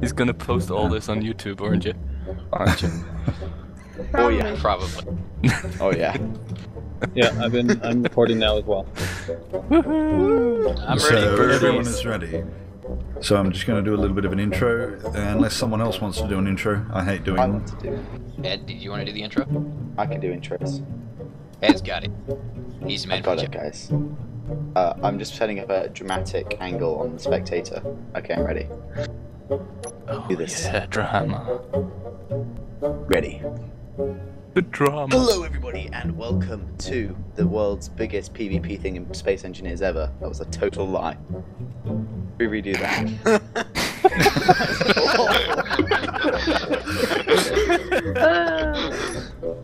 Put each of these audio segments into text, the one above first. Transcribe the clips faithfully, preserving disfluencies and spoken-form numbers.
He's gonna post all this on YouTube, aren't you? Aren't you? Oh yeah, probably. Oh yeah. Yeah, I've been. I'm recording now as well. I'm so ready. Everyone is ready. So I'm just going to do a little bit of an intro, unless someone else wants to do an intro. I hate doing. I want to do it. Ed, did you want to do the intro? I can do intros. Ed's got it. He's made for it, guys. Uh, I'm just setting up a dramatic angle on the spectator. Okay, I'm ready. Oh, do this. Yeah, drama. Ready. The drama. Hello everybody and welcome to the world's biggest PvP thing in Space Engineers ever. That was a total lie. We redo that.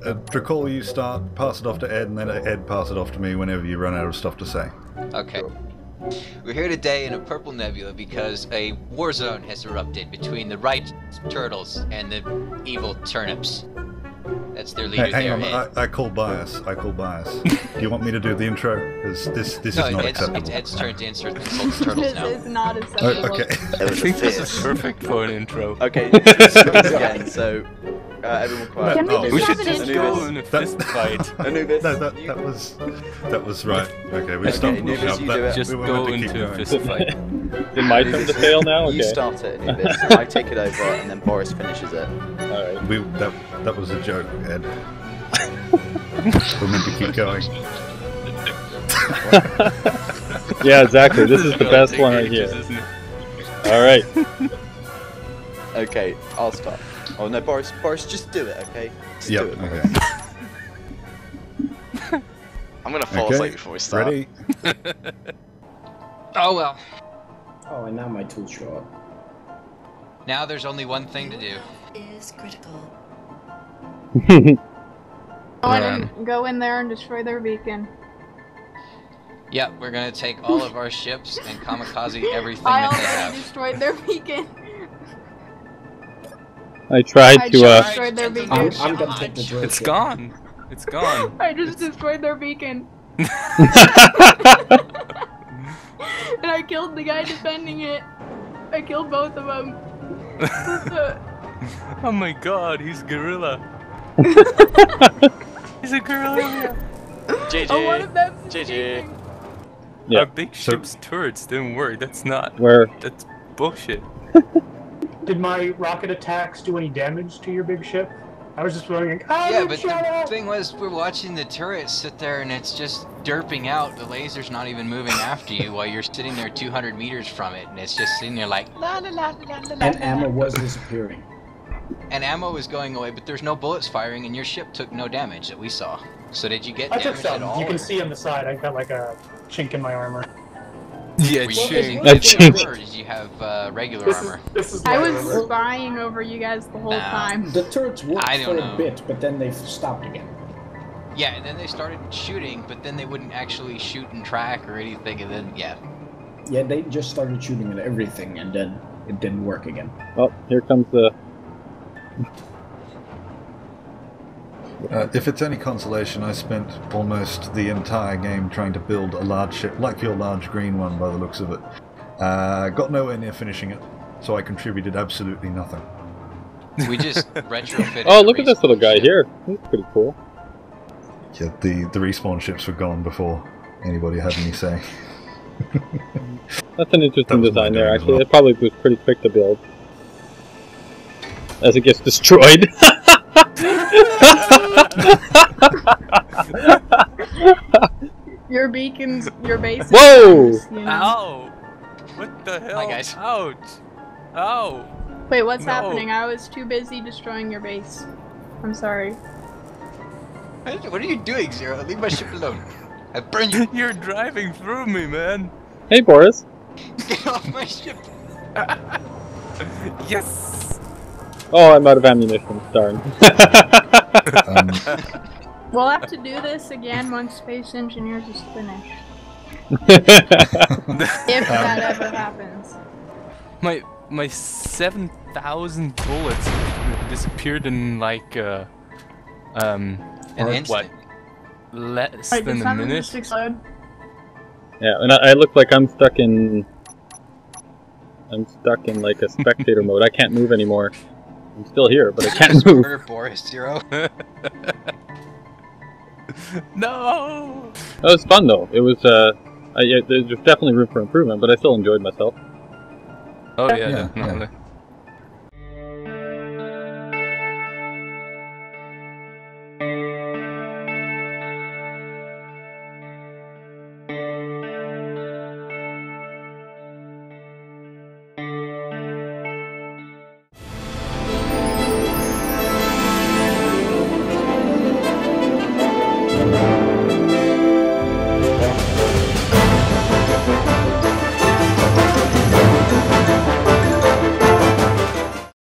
uh, Drakaul, you start, pass it off to Ed, and then Ed pass it off to me whenever you run out of stuff to say. Okay. We're here today in a purple nebula because a war zone has erupted between the right turtles and the evil turnips. That's their leader. Hey, hang there, on, I, I call bias. I call bias. Do you want me to do the intro? Because this this no, is not it's, acceptable. It's Ed's turn to insert the turtles now. This is not acceptable. Oh, okay. I think this is perfect for an intro. Okay, again, so uh, everyone quiet. Can we, oh, just we should have just an go in a fist fight. Anubis, no, that, that was that was right. Okay, we okay, stopped. Anubis, you do it. Just we go into a fist fight. It might come to fail now. Okay. You start it, Anubis. I take it over, and then Boris finishes it. All right. We that that was a joke, Ed. We're meant to keep going. Yeah, exactly. This is the best one right here. All right. Okay, I'll stop. Oh no, Boris, Boris, just do it, okay? Just yep, do it. Okay. I'm gonna fall okay. asleep before we start. Ready? Oh well. Oh, and now my tool's short. Now there's only one thing to do. Is critical. Oh, I didn't go in there and destroy their beacon. Yep, yeah, we're gonna take all of our ships and kamikaze everything I that they have. I destroyed their beacon. I tried I to. Uh, destroyed their beacon. I'm, I'm gonna take the joy. It's gone. It's gone. I just destroyed their beacon. And I killed the guy defending it. I killed both of them. Oh my god, he's gorilla. He's a gorilla. J J. Oh, one of them's J J. Yeah. Our big ship's so, turrets didn't work. That's not. Where? That's bullshit. Did my rocket attacks do any damage to your big ship? I was just wondering. Oh, yeah, but shut the up. Thing was, we're watching the turret sit there, and it's just derping out. The laser's not even moving after you, while you're sitting there two hundred meters from it, and it's just sitting there like la la la la la. And ammo was disappearing. And ammo was going away, but there's no bullets firing, and your ship took no damage that we saw. So did you get I damage took some. At all? You can see on the side. I got like a chink in my armor. Yeah, you using armor, or did you have uh, regular this armor? Is, this is I was armor. Spying over you guys the whole nah. time. The turrets worked for know. a bit, but then they stopped again. Yeah, and then they started shooting, but then they wouldn't actually shoot and track or anything, and then, yeah. Yeah, they just started shooting at everything, and then it didn't work again. Well, here comes the... Uh, if it's any consolation, I spent almost the entire game trying to build a large ship, like your large green one by the looks of it. Uh, got nowhere near finishing it, so I contributed absolutely nothing. We just retrofitted. Oh, look at this little guy ship. Here. He's pretty cool. Yeah, the, the respawn ships were gone before anybody had any say. That's an interesting that design there, actually. Well. It probably was pretty quick to build. As it gets destroyed. Your beacons, your base. Whoa! Is, you know. Ow! What the hell? Hi guys. Ouch! Ow! Wait, what's no. happening? I was too busy destroying your base. I'm sorry. What are you doing, Zira? Leave my ship alone. I burn you. You're driving through me, man. Hey, Boris. Get off my ship. Yes. Oh, I'm out of ammunition, darn. um. We'll have to do this again once Space Engineers is finished. If that um. ever happens. My my seven thousand bullets disappeared in like, uh, um, an instant. What, less Wait, than a minute? Just yeah, and I, I look like I'm stuck in... I'm stuck in like a spectator mode. I can't move anymore. I'm still here, but I can't move. Murder Boris, Zero. No. That was fun though. It was. Uh, I, I, there's definitely room for improvement, but I still enjoyed myself. Oh yeah, yeah, definitely. Yeah. Thank you.